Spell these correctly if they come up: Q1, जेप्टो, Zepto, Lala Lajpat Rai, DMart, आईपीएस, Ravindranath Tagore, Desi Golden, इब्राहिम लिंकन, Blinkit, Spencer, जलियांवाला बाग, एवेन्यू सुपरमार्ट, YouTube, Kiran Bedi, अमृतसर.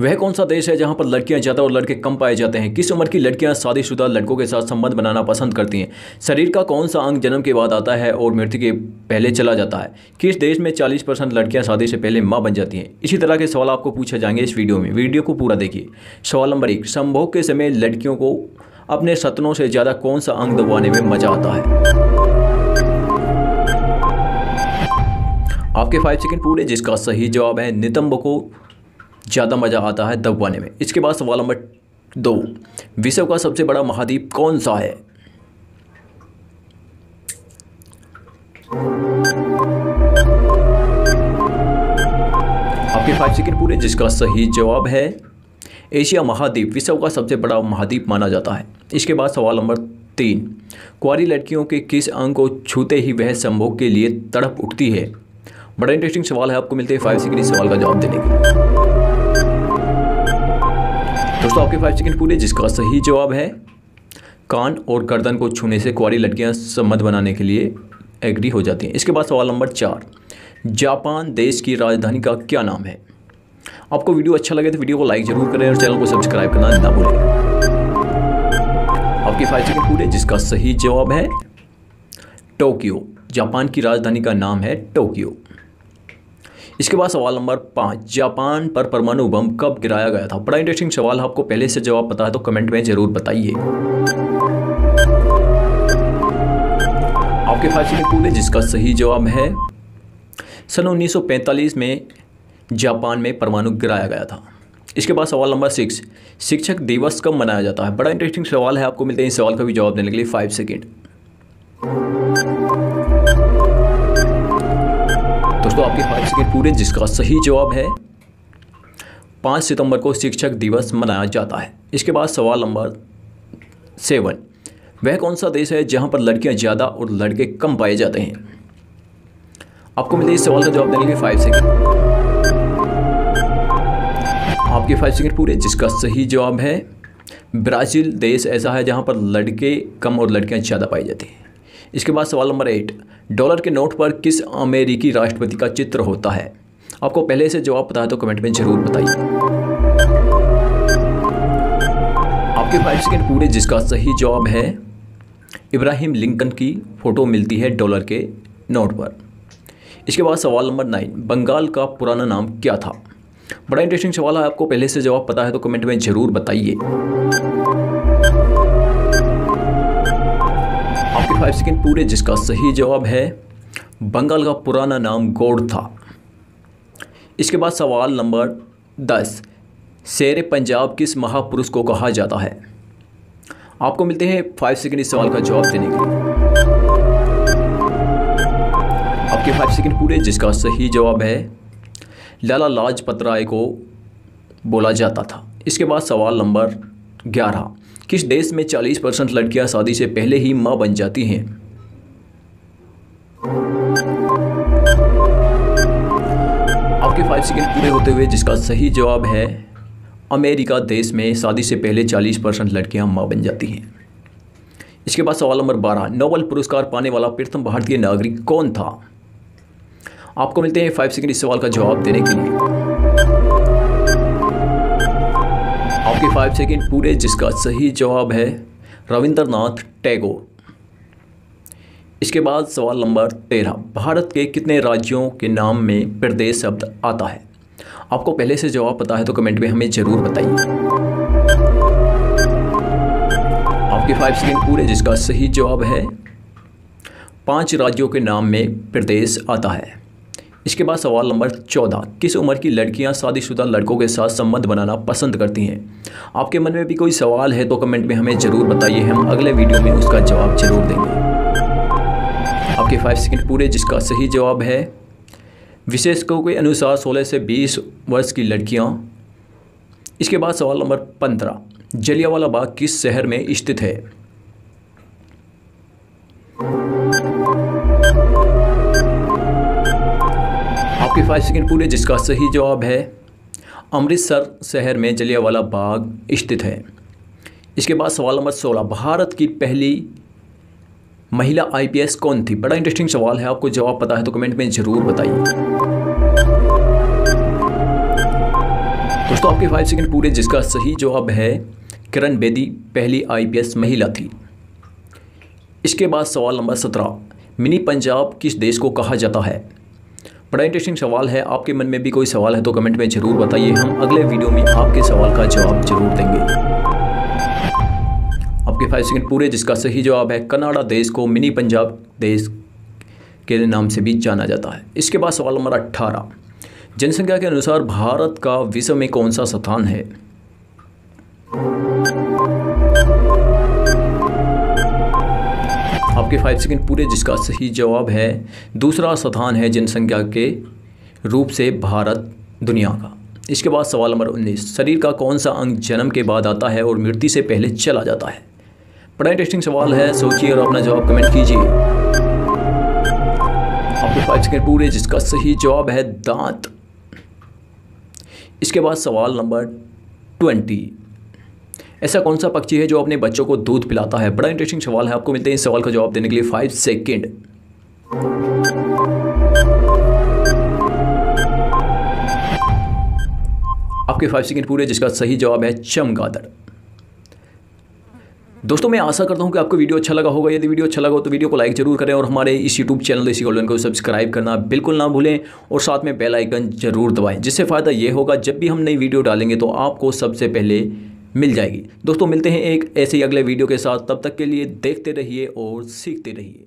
वह कौन सा देश है जहां पर लड़कियां ज़्यादा और लड़के कम पाए जाते हैं? किस उम्र की लड़कियां शादीशुदा लड़कों के साथ संबंध बनाना पसंद करती हैं? शरीर का कौन सा अंग जन्म के बाद आता है और मृत्यु के पहले चला जाता है? किस देश में 40% लड़कियाँ शादी से पहले माँ बन जाती हैं? इसी तरह के सवाल आपको पूछे जाएंगे इस वीडियो में, वीडियो को पूरा देखिए। सवाल नंबर 1, संभोग के समय लड़कियों को अपने सतनों से ज़्यादा कौन सा अंग दबाने में मजा आता है? आपके 5 सेकंड पूरे, जिसका सही जवाब है नितंब को ज़्यादा मज़ा आता है दबाने में। इसके बाद सवाल नंबर 2, विश्व का सबसे बड़ा महाद्वीप कौन सा है? आपके 5 सेकंड पूरे, जिसका सही जवाब है एशिया महाद्वीप विश्व का सबसे बड़ा महाद्वीप माना जाता है। इसके बाद सवाल नंबर 3, कुंवारी लड़कियों के किस अंग को छूते ही वह संभोग के लिए तड़प उठती है? बड़ा इंटरेस्टिंग सवाल है, आपको मिलते हैं 5 सेकंड इस सवाल का जवाब देने के लिए। दोस्तों आपके 5 सेकंड पूरे, जिसका सही जवाब है कान और गर्दन को छूने से कुंवारी लड़कियां संबंध बनाने के लिए एग्री हो जाती हैं। इसके बाद सवाल नंबर 4, जापान देश की राजधानी का क्या नाम है? आपको वीडियो अच्छा लगे तो वीडियो को लाइक जरूर करें और चैनल को सब्सक्राइब करना ना भूलें। आपके 5 सेकंड पूरे, जिसका सही जवाब है टोक्यो। जापान की राजधानी का नाम है टोक्यो। इसके बाद सवाल नंबर 5, जापान पर परमाणु बम कब गिराया गया था? बड़ा इंटरेस्टिंग सवाल है, आपको पहले से जवाब पता है तो कमेंट में ज़रूर बताइए। आपके 5 सेकंड पूरे, जिसका सही जवाब है सन 1945 में जापान में परमाणु गिराया गया था। इसके बाद सवाल नंबर 6, शिक्षक दिवस कब मनाया जाता है? बड़ा इंटरेस्टिंग सवाल है, आपको मिलते हैं इस सवाल का भी जवाब देने के लिए 5 सेकेंड। तो आपके 5 सेकंड पूरे, जिसका सही जवाब है 5 सितंबर को शिक्षक दिवस मनाया जाता है। इसके बाद सवाल नंबर 7, वह कौन सा देश है जहां पर लड़कियां ज़्यादा और लड़के कम पाए जाते हैं? आपको मिलते हैं इस सवाल का जवाब देने के 5 सेकंड। आपके 5 सेकंड पूरे, जिसका सही जवाब है ब्राज़ील देश ऐसा है जहाँ पर लड़के कम और लड़कियाँ ज़्यादा पाई जाती हैं। इसके बाद सवाल नंबर 8, डॉलर के नोट पर किस अमेरिकी राष्ट्रपति का चित्र होता है? आपको पहले से जवाब पता है तो कमेंट में ज़रूर बताइए। आपके 5 सेकंड पूरे, जिसका सही जवाब है इब्राहिम लिंकन की फ़ोटो मिलती है डॉलर के नोट पर। इसके बाद सवाल नंबर 9, बंगाल का पुराना नाम क्या था? बड़ा इंटरेस्टिंग सवाल है, आपको पहले से जवाब पता है तो कमेंट में ज़रूर बताइए। 5 सेकंड पूरे, जिसका सही जवाब है बंगाल का पुराना नाम गौड़ था। इसके बाद सवाल नंबर 10, शेर पंजाब किस महापुरुष को कहा जाता है? आपको मिलते हैं 5 सेकंड इस सवाल का जवाब देने के लिए। आपके 5 सेकंड पूरे, जिसका सही जवाब है लाला लाजपत राय को बोला जाता था। इसके बाद सवाल नंबर 11, किस देश में 40% लड़कियां शादी से पहले ही मां बन जाती हैं? आपके 5 सेकंड पूरे होते हुए, जिसका सही जवाब है अमेरिका देश में शादी से पहले 40% लड़कियां मां बन जाती हैं। इसके बाद सवाल नंबर 12, नोबेल पुरस्कार पाने वाला प्रथम भारतीय नागरिक कौन था? आपको मिलते हैं 5 सेकंड इस सवाल का जवाब देने के लिए। आपके 5 सेकंड पूरे, जिसका सही जवाब है रविंद्रनाथ टैगोर। इसके बाद सवाल नंबर 13, भारत के कितने राज्यों के नाम में प्रदेश शब्द आता है? आपको पहले से जवाब पता है तो कमेंट में हमें ज़रूर बताइए। आपके 5 सेकंड पूरे, जिसका सही जवाब है 5 राज्यों के नाम में प्रदेश आता है। इसके बाद सवाल नंबर 14, किस उम्र की लड़कियां शादीशुदा लड़कों के साथ संबंध बनाना पसंद करती हैं? आपके मन में भी कोई सवाल है तो कमेंट में हमें ज़रूर बताइए, हम अगले वीडियो में उसका जवाब जरूर देंगे। आपके 5 सेकंड पूरे, जिसका सही जवाब है विशेषज्ञों के अनुसार 16 से 20 वर्ष की लड़कियाँ। इसके बाद सवाल नंबर 15, जलियांवाला बाग किस शहर में स्थित है? आपके 5 सेकंड पूरे, जिसका सही जवाब है अमृतसर शहर में जलियांवाला बाग स्थित है। इसके बाद सवाल नंबर 16, भारत की पहली महिला आईपीएस कौन थी? बड़ा इंटरेस्टिंग सवाल है, आपको जवाब पता है तो कमेंट में ज़रूर बताइए। दोस्तों आपके 5 सेकंड पूरे, जिसका सही जवाब है किरण बेदी पहली आईपीएस महिला थी। इसके बाद सवाल नंबर 17, मिनी पंजाब किस देश को कहा जाता है? बड़ा इंटरेस्टिंग सवाल है, आपके मन में भी कोई सवाल है तो कमेंट में जरूर बताइए, हम अगले वीडियो में आपके सवाल का जवाब जरूर देंगे। आपके 5 सेकंड पूरे, जिसका सही जवाब है कनाडा देश को मिनी पंजाब देश के नाम से भी जाना जाता है। इसके बाद सवाल नंबर 18, जनसंख्या के अनुसार भारत का विश्व में कौन सा स्थान है? आपके 5 सेकंड पूरे, जिसका सही जवाब है दूसरा स्थान है जनसंख्या के रूप से भारत दुनिया का। इसके बाद सवाल नंबर 19, शरीर का कौन सा अंग जन्म के बाद आता है और मृत्यु से पहले चला जाता है? बड़ा इंटरेस्टिंग सवाल है, सोचिए और अपना जवाब कमेंट कीजिए। आपके 5 सेकंड पूरे, जिसका सही जवाब है दांत। इसके बाद सवाल नंबर 20, ऐसा कौन सा पक्षी है जो अपने बच्चों को दूध पिलाता है? बड़ा इंटरेस्टिंग सवाल है, आपको मिलते हैं इस सवाल का जवाब देने के लिए 5 सेकेंड। आपके 5 सेकेंड पूरे, जिसका सही जवाब है चमगादड़। दोस्तों मैं आशा करता हूं कि आपको वीडियो अच्छा लगा होगा। यदि वीडियो अच्छा लगा हो तो वीडियो को लाइक जरूर करें और हमारे इस यूट्यूब चैनल देसी गोल्डन को सब्सक्राइब करना बिल्कुल ना भूलें और साथ में बेल आइकन जरूर दबाएं, जिससे फ़ायदा ये होगा जब भी हम नई वीडियो डालेंगे तो आपको सबसे पहले मिल जाएगी। दोस्तों मिलते हैं एक ऐसे ही अगले वीडियो के साथ, तब तक के लिए देखते रहिए और सीखते रहिए।